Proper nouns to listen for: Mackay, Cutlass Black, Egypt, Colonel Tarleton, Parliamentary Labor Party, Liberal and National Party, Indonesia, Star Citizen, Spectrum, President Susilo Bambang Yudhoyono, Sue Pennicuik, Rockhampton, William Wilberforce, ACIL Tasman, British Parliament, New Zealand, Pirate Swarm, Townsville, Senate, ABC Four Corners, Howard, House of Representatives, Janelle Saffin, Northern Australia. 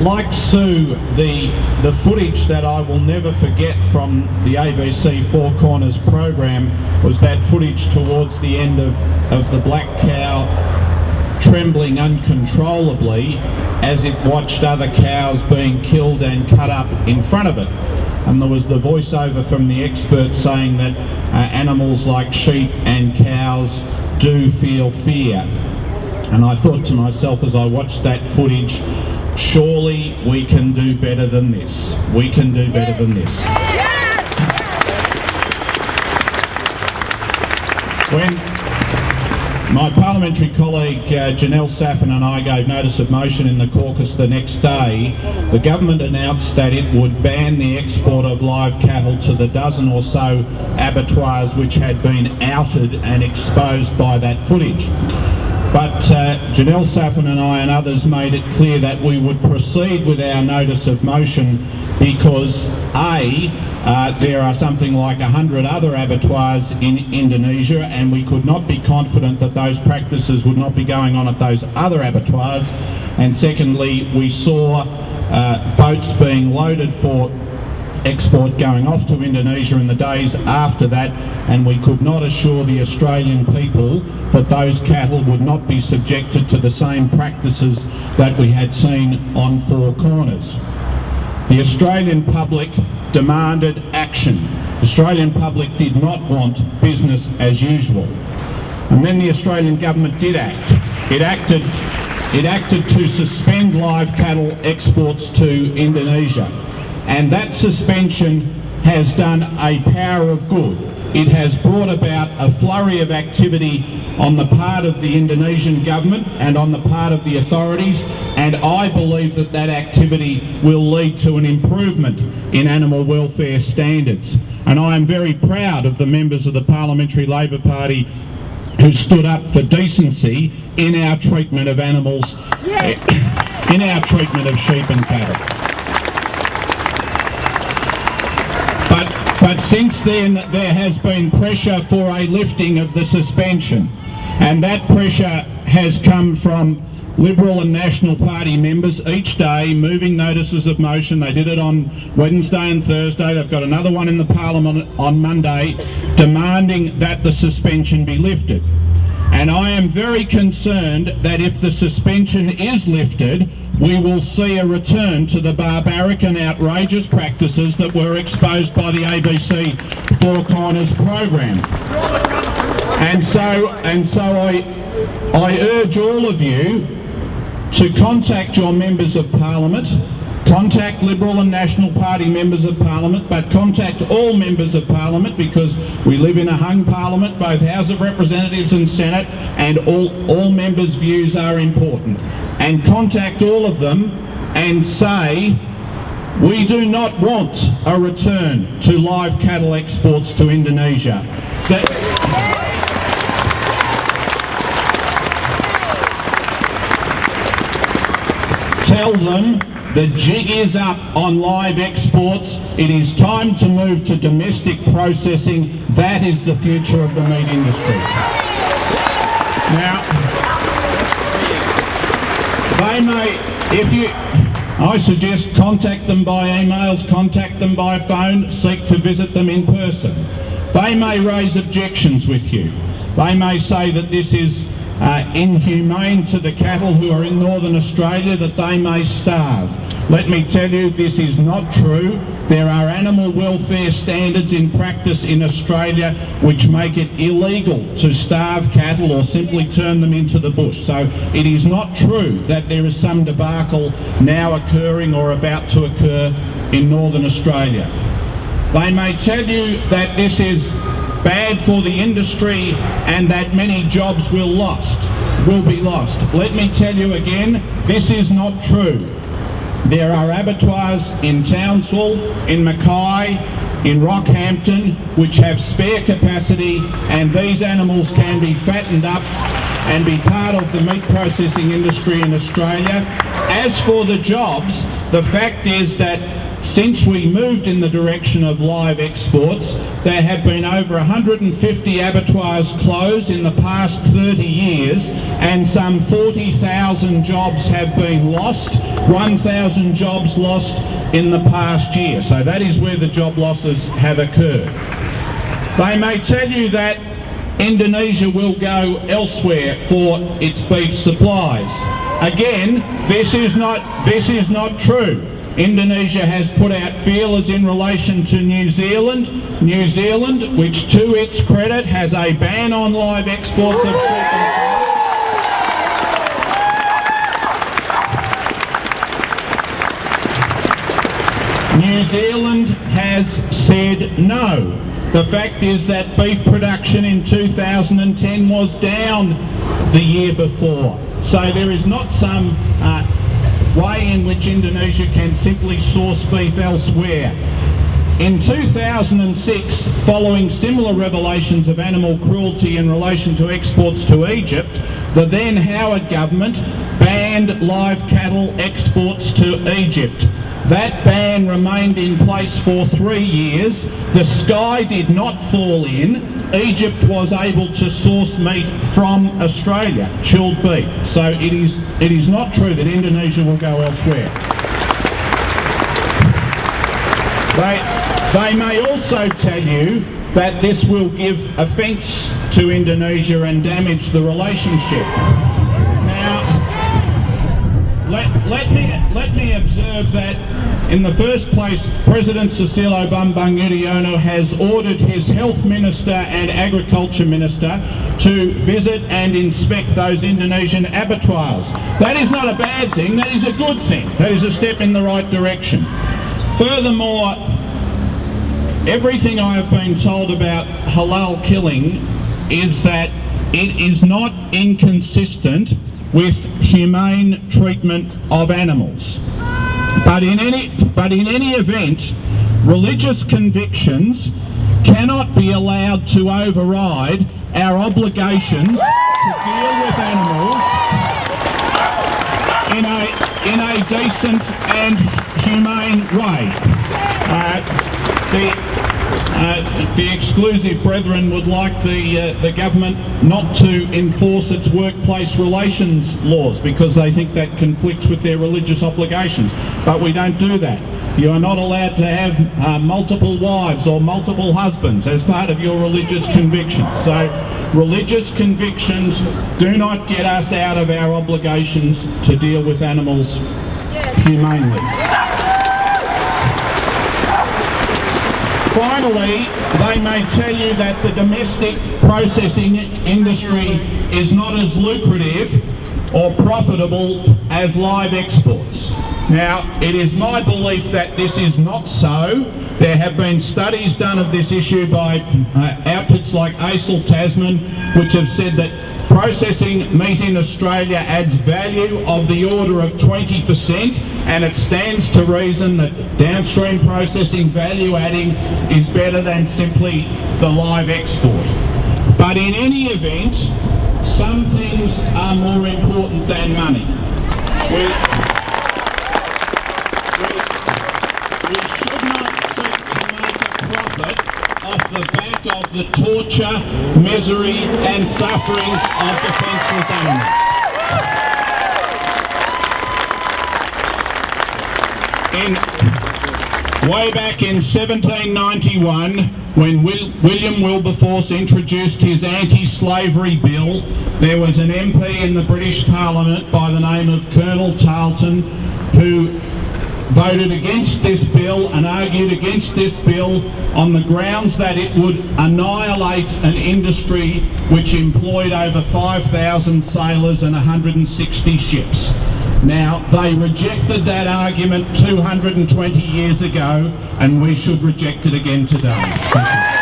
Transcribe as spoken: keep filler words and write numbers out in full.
Like Sue, the, the footage that I will never forget from the A B C Four Corners program was that footage towards the end of, of the black cow trembling uncontrollably as it watched other cows being killed and cut up in front of it. And there was the voiceover from the expert saying that uh, animals like sheep and cows do feel fear. And I thought to myself as I watched that footage, surely we can do better than this. We can do better yes. than this. Yes. When my parliamentary colleague uh, Janelle Saffin and I gave notice of motion in the caucus the next day, the government announced that it would ban the export of live cattle to the dozen or so abattoirs which had been outed and exposed by that footage. But uh, Janelle Saffin and I and others made it clear that we would proceed with our notice of motion because A, uh, there are something like a hundred other abattoirs in Indonesia, and we could not be confident that those practices would not be going on at those other abattoirs. And secondly, we saw uh, boats being loaded for export going off to Indonesia in the days after that, and we could not assure the Australian people that those cattle would not be subjected to the same practices that we had seen on Four Corners. The Australian public demanded action. The Australian public did not want business as usual. And then the Australian government did act. It acted, it acted to suspend live cattle exports to Indonesia. And that suspension has done a power of good. It has brought about a flurry of activity on the part of the Indonesian government and on the part of the authorities, and I believe that that activity will lead to an improvement in animal welfare standards. And I am very proud of the members of the Parliamentary Labor Party who stood up for decency in our treatment of animals, yes. in our treatment of sheep and cattle. But since then, there has been pressure for a lifting of the suspension, and that pressure has come from Liberal and National Party members each day moving notices of motion. They did it on Wednesday and Thursday. They've got another one in the Parliament on Monday demanding that the suspension be lifted. And I am very concerned that if the suspension is lifted, we will see a return to the barbaric and outrageous practices that were exposed by the A B C Four Corners program. And so, and so I, I urge all of you to contact your members of Parliament, contact Liberal and National Party members of Parliament, but contact all members of Parliament, because we live in a hung Parliament, both House of Representatives and Senate, and all, all members' views are important. And contact all of them and say, we do not want a return to live cattle exports to Indonesia. That Tell them the jig is up on live exports. It is time to move to domestic processing. That is the future of the meat industry. Now, they may, if you, I suggest contact them by emails, contact them by phone, seek to visit them in person. They may raise objections with you. They may say that this is Uh, inhumane to the cattle who are in Northern Australia, that they may starve. Let me tell you, this is not true. There are animal welfare standards in practice in Australia which make it illegal to starve cattle or simply turn them into the bush. So it is not true that there is some debacle now occurring or about to occur in Northern Australia. They may tell you that this is bad for the industry and that many jobs will lost, will be lost. Let me tell you again, this is not true. There are abattoirs in Townsville, in Mackay, in Rockhampton, which have spare capacity, and these animals can be fattened up and be part of the meat processing industry in Australia. As for the jobs, the fact is that Since we moved in the direction of live exports, there have been over one hundred fifty abattoirs closed in the past thirty years, and some forty thousand jobs have been lost, one thousand jobs lost in the past year. So that is where the job losses have occurred. They may tell you that Indonesia will go elsewhere for its beef supplies. Again, this is not, this is not true. Indonesia has put out feelers in relation to New Zealand. New Zealand, which to its credit has a ban on live exports of chicken. New Zealand has said no. The fact is that beef production in two thousand ten was down the year before. So there is not some uh, way in which Indonesia can simply source beef elsewhere. In two thousand six, following similar revelations of animal cruelty in relation to exports to Egypt, the then Howard government banned live cattle exports to Egypt. That ban remained in place for three years. The sky did not fall in. Egypt was able to source meat from Australia, chilled beef. So it is, it is not true that Indonesia will go elsewhere. They, they may also tell you that this will give offence to Indonesia and damage the relationship. Now, let, let me, let me observe that, in the first place, President Susilo Bambang Yudhoyono has ordered his Health Minister and Agriculture Minister to visit and inspect those Indonesian abattoirs. That is not a bad thing, that is a good thing. That is a step in the right direction. Furthermore, everything I have been told about halal killing is that it is not inconsistent with humane treatment of animals. But in any, but in any event, religious convictions cannot be allowed to override our obligations to deal with animals in a, in a decent and humane way. Uh, the, Uh, the exclusive brethren would like the, uh, the government not to enforce its workplace relations laws because they think that conflicts with their religious obligations. But we don't do that. You are not allowed to have uh, multiple wives or multiple husbands as part of your religious convictions. So religious convictions do not get us out of our obligations to deal with animals humanely. Finally, they may tell you that the domestic processing industry is not as lucrative or profitable as live exports. Now, it is my belief that this is not so. There have been studies done of this issue by uh, outfits like A C I L Tasman, which have said that processing meat in Australia adds value of the order of twenty percent, and it stands to reason that downstream processing value adding is better than simply the live export. But in any event, some things are more important than money. We, we, we should not seek to make a profit off the back of the torture, misery and suffering of defenceless animals. In, Way back in seventeen ninety-one, when Will, William Wilberforce introduced his anti-slavery bill, there was an M P in the British Parliament by the name of Colonel Tarleton who voted against this bill and argued against this bill on the grounds that it would annihilate an industry which employed over five thousand sailors and one hundred sixty ships. Now, they rejected that argument two hundred twenty years ago, and we should reject it again today.